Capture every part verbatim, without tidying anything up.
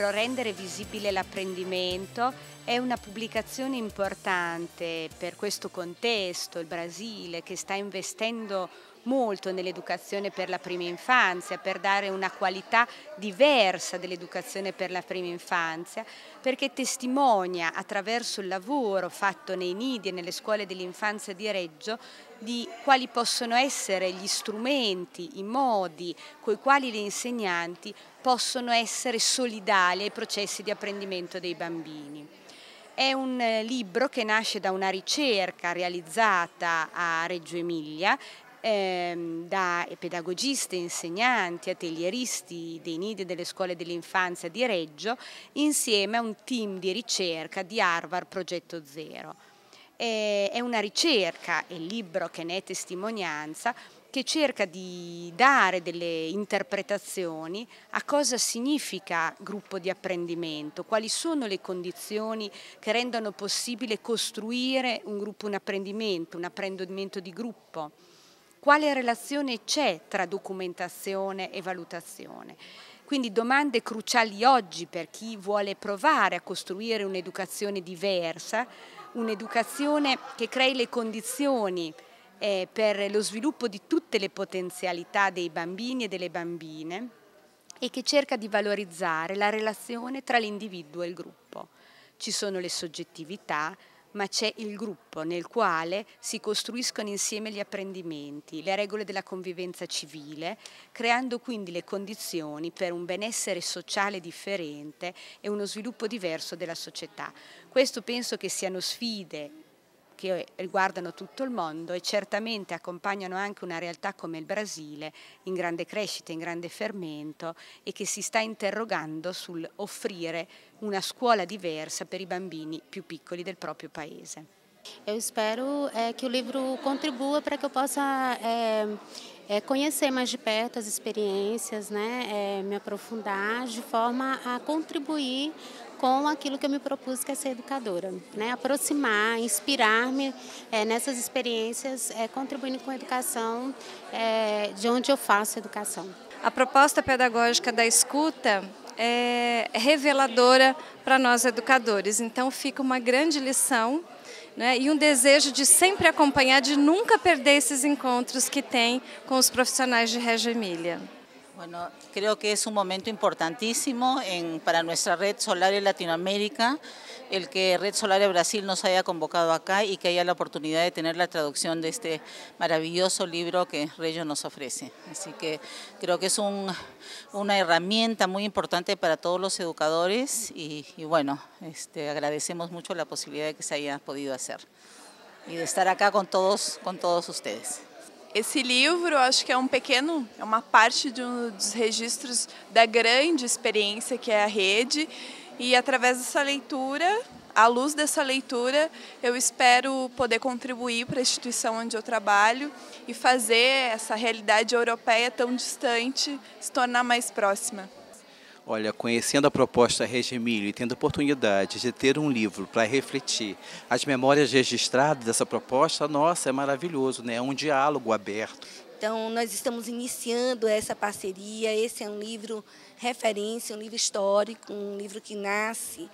dovrebbero rendere visibile l'apprendimento. È una pubblicazione importante per questo contesto, il Brasile, che sta investendo molto nell'educazione per la prima infanzia, per dare una qualità diversa dell'educazione per la prima infanzia, perché testimonia attraverso il lavoro fatto nei nidi e nelle scuole dell'infanzia di Reggio di quali possono essere gli strumenti, i modi coi quali le insegnanti possono essere solidali ai processi di apprendimento dei bambini. È un libro che nasce da una ricerca realizzata a Reggio Emilia Ehm, da pedagogiste, insegnanti, atelieristi dei nidi e delle scuole dell'infanzia di Reggio insieme a un team di ricerca di Harvard Progetto Zero. Eh, è una ricerca, il libro che ne è testimonianza, che cerca di dare delle interpretazioni a cosa significa gruppo di apprendimento, quali sono le condizioni che rendono possibile costruire un gruppo, un apprendimento, un apprendimento di gruppo. Quale relazione c'è tra documentazione e valutazione? Quindi domande cruciali oggi per chi vuole provare a costruire un'educazione diversa, un'educazione che crei le condizioni eh, per lo sviluppo di tutte le potenzialità dei bambini e delle bambine e che cerca di valorizzare la relazione tra l'individuo e il gruppo. Ci sono le soggettività, ma c'è il gruppo nel quale si costruiscono insieme gli apprendimenti, le regole della convivenza civile, creando quindi le condizioni per un benessere sociale differente e uno sviluppo diverso della società. Questo penso che siano sfide che riguardano tutto il mondo e certamente accompagnano anche una realtà come il Brasile in grande crescita, in grande fermento e che si sta interrogando sul offrire una scuola diversa per i bambini più piccoli del proprio paese. Eu espero é, que o livro contribua para que eu possa é, é, conhecer mais de perto as experiências, né, é, me aprofundar de forma a contribuir com aquilo que eu me propus, que é ser educadora, né, aproximar, inspirar-me é, nessas experiências, é, contribuindo com a educação é, de onde eu faço a educação. A proposta pedagógica da escuta é reveladora para nós educadores, então fica uma grande lição, né, e um desejo de sempre acompanhar, de nunca perder esses encontros que tem com os profissionais de Reggio Emilia. Bueno, creo que es un momento importantísimo en, para nuestra Red Solar en Latinoamérica, el que Red Solar de Brasil nos haya convocado acá y que haya la oportunidad de tener la traducción de este maravilloso libro que Reggio nos ofrece. Así que creo que es un, una herramienta muy importante para todos los educadores y, y bueno, este, agradecemos mucho la posibilidad de que se haya podido hacer y de estar acá con todos, con todos ustedes. Esse livro, acho que é um pequeno, é uma parte de um dos registros da grande experiência que é a rede e através dessa leitura, à luz dessa leitura, eu espero poder contribuir para a instituição onde eu trabalho e fazer essa realidade europeia tão distante se tornar mais próxima. Olha, conhecendo a proposta Reggio Emilia e tendo a oportunidade de ter um livro para refletir as memórias registradas dessa proposta, nossa, é maravilhoso, né? É um diálogo aberto. Então, nós estamos iniciando essa parceria, esse é um livro referência, um livro histórico, um livro que nasce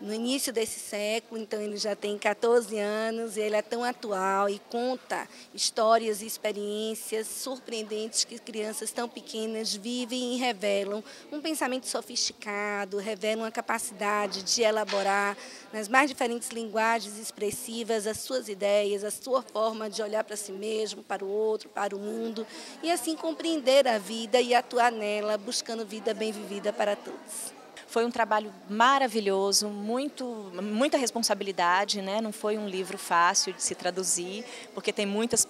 no início desse século, então ele já tem quatorze anos, e ele é tão atual e conta histórias e experiências surpreendentes que crianças tão pequenas vivem e revelam um pensamento sofisticado, revelam a capacidade de elaborar nas mais diferentes linguagens expressivas as suas ideias, a sua forma de olhar para si mesmo, para o outro, para o mundo, e assim compreender a vida e atuar nela, buscando vida bem vivida para todos. Foi um trabalho maravilhoso, muito, muita responsabilidade, né? Não foi um livro fácil de se traduzir, porque tem muitas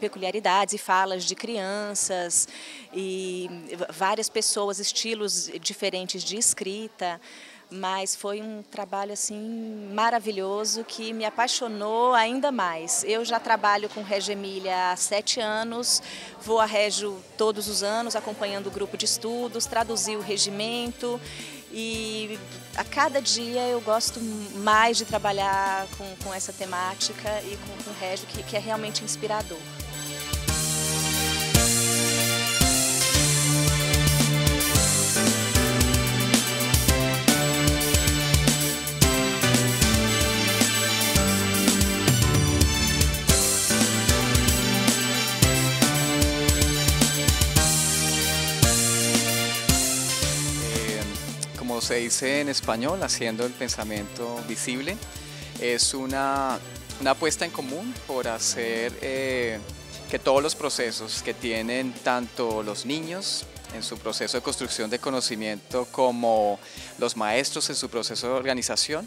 peculiaridades e falas de crianças, e várias pessoas, estilos diferentes de escrita, mas foi um trabalho assim maravilhoso que me apaixonou ainda mais. Eu já trabalho com Reggio Emilia há sete anos, vou a Reggio todos os anos acompanhando o grupo de estudos, traduzi o regimento e a cada dia eu gosto mais de trabalhar com, com essa temática e com, com Reggio, que, que é realmente inspirador. como se dice en español, haciendo el pensamiento visible. Es una, una apuesta en común por hacer eh, que todos los procesos que tienen tanto los niños en su proceso de construcción de conocimiento como los maestros en su proceso de organización,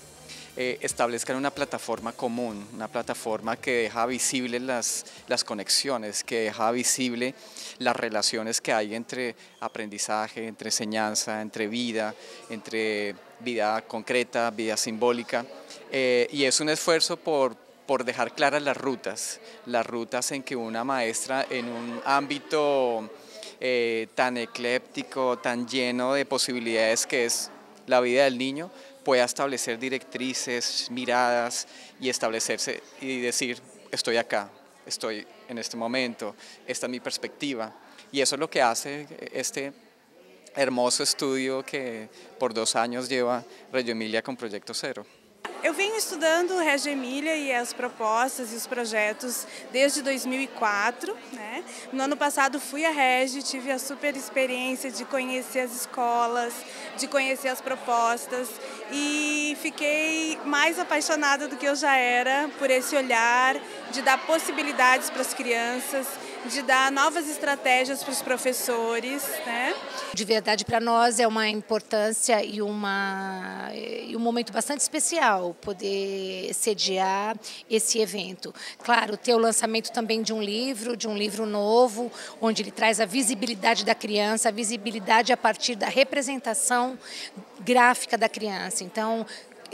Eh, establezcan una plataforma común, una plataforma que deja visible las, las conexiones, que deja visible las relaciones que hay entre aprendizaje, entre enseñanza, entre vida, entre vida concreta, vida simbólica, eh, y es un esfuerzo por, por dejar claras las rutas, las rutas en que una maestra en un ámbito eh, tan ecléptico, tan lleno de posibilidades que es la vida del niño, pueda establecer directrices, miradas y establecerse y decir, estoy acá, estoy en este momento, esta es mi perspectiva. Y eso es lo que hace este hermoso estudio que por dos años lleva Reggio Emilia con Progetto Zero. Eu venho estudando Reggio Emilia e as propostas e os projetos desde dois mil e quatro, né? No ano passado fui à Reggio, tive a super experiência de conhecer as escolas, de conhecer as propostas e fiquei mais apaixonada do que eu já era por esse olhar de dar possibilidades para as crianças, de dar novas estratégias para os professores, né? De verdade, para nós é uma importância e, uma, e um momento bastante especial poder sediar esse evento. Claro, ter o lançamento também de um livro, de um livro novo, onde ele traz a visibilidade da criança, a visibilidade a partir da representação gráfica da criança. Então,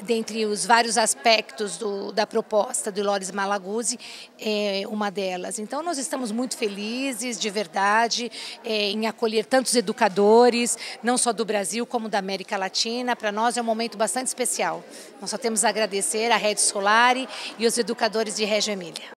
dentre os vários aspectos do, da proposta do Loris Malaguzzi, é uma delas. Então, nós estamos muito felizes, de verdade, é, em acolher tantos educadores, não só do Brasil, como da América Latina. Para nós é um momento bastante especial. Nós só temos a agradecer a Red Solar e os educadores de Reggio Emilia.